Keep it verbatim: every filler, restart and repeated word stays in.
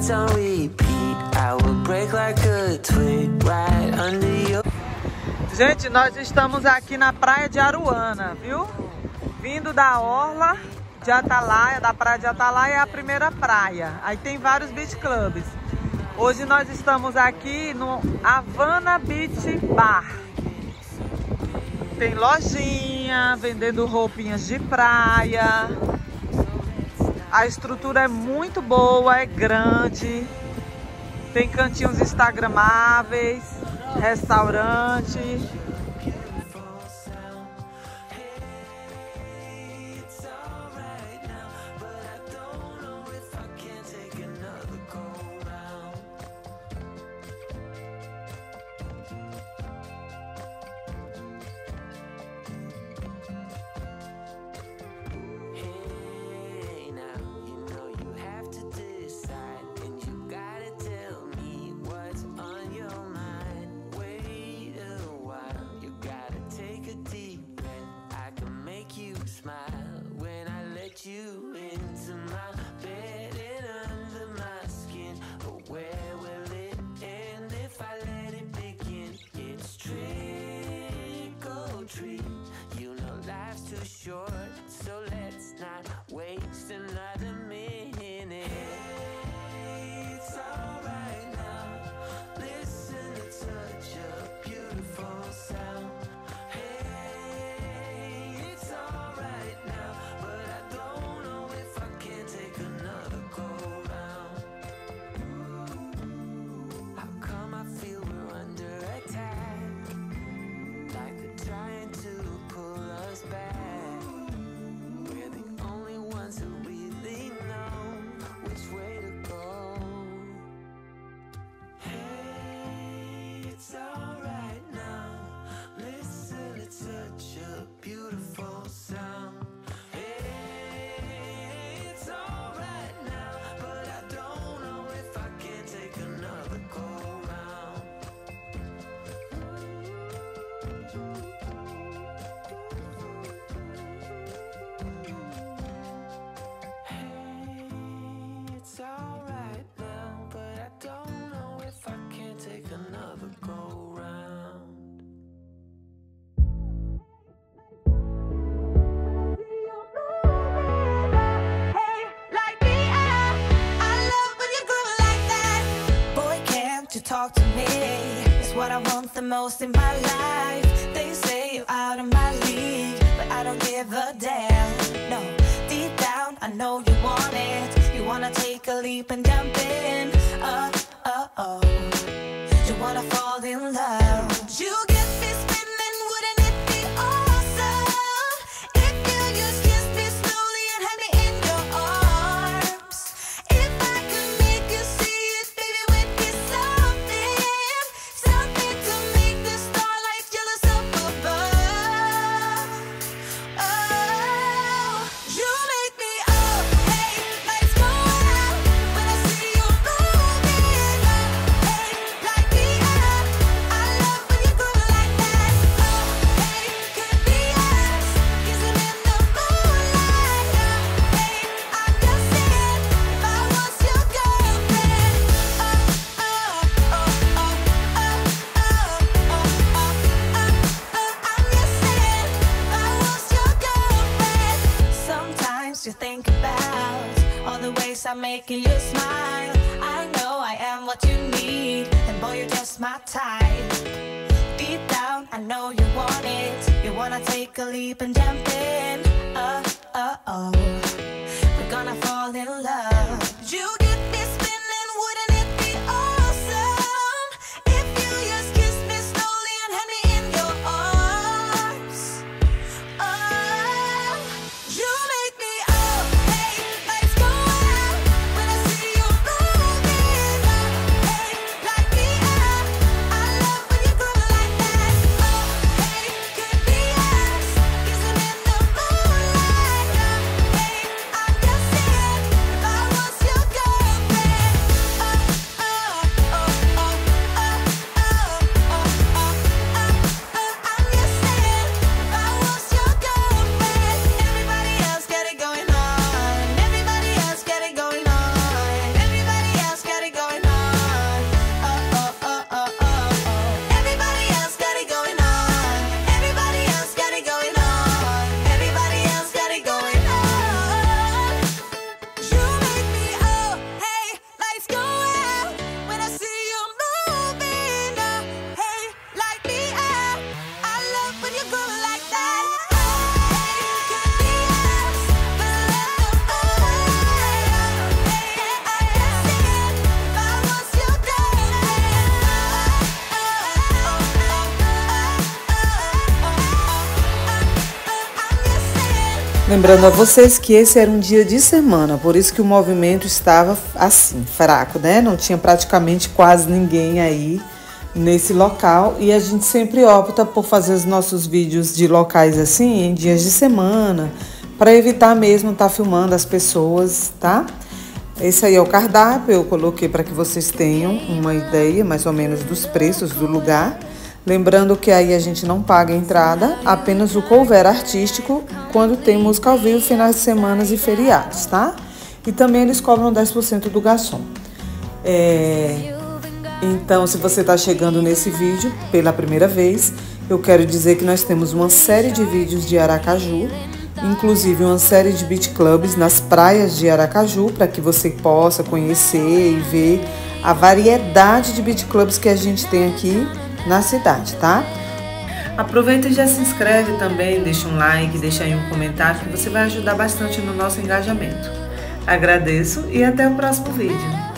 nights on repeat, I will break like a twig right under your... Gente, nós estamos aqui na Praia de Aruana, viu? Vindo da orla de Atalaia, da Praia de Atalaia, é a primeira praia. Aí tem vários beach clubs. Hoje nós estamos aqui no Havanna Beach Bar. Tem lojinha, vendendo roupinhas de praia. A estrutura é muito boa, é grande. Tem cantinhos instagramáveis, restaurante. So let's not waste another minute. It's all right now. Listen to such a beautiful sound. Hey, it's all right now, but I don't know if I can take another go round. How come I feel we're under attack? Like they're trying to pull us back. Talk to me, it's what I want the most in my life. They say you're out of my league, but I don't give a damn. No, deep down I know you want it. You wanna take a leap and jump in. Oh, oh, oh, you wanna fall in love. You get me spinning, wouldn't it be awesome if you just kissed me slowly and had me in your arms? If I could make you see. I'm making you smile. I know I am what you need, and boy, you're just my type. Deep down, I know you want it. You wanna take a leap and jump in. Oh, oh, oh, we're gonna fall in love. You get me spinning, wouldn't it be awesome if you just kissed me slowly and had me in your arms? Oh, you make me. Ooh. Lembrando a vocês que esse era um dia de semana, por isso que o movimento estava assim, fraco, né? Não tinha praticamente quase ninguém aí nesse local, e a gente sempre opta por fazer os nossos vídeos de locais assim em dias de semana, para evitar mesmo estar filmando as pessoas, tá? Esse aí é o cardápio, eu coloquei para que vocês tenham uma ideia mais ou menos dos preços do lugar. Lembrando que aí a gente não paga entrada, apenas o cover artístico quando tem música ao vivo, finais de semana e feriados, tá? E também eles cobram dez por cento do garçom. É... Então, se você está chegando nesse vídeo pela primeira vez, eu quero dizer que nós temos uma série de vídeos de Aracaju, inclusive uma série de beach clubs nas praias de Aracaju, para que você possa conhecer e ver a variedade de beach clubs que a gente tem aqui na cidade, tá? Aproveita e já se inscreve também, deixa um like, deixa aí um comentário que você vai ajudar bastante no nosso engajamento. Agradeço e até o próximo vídeo.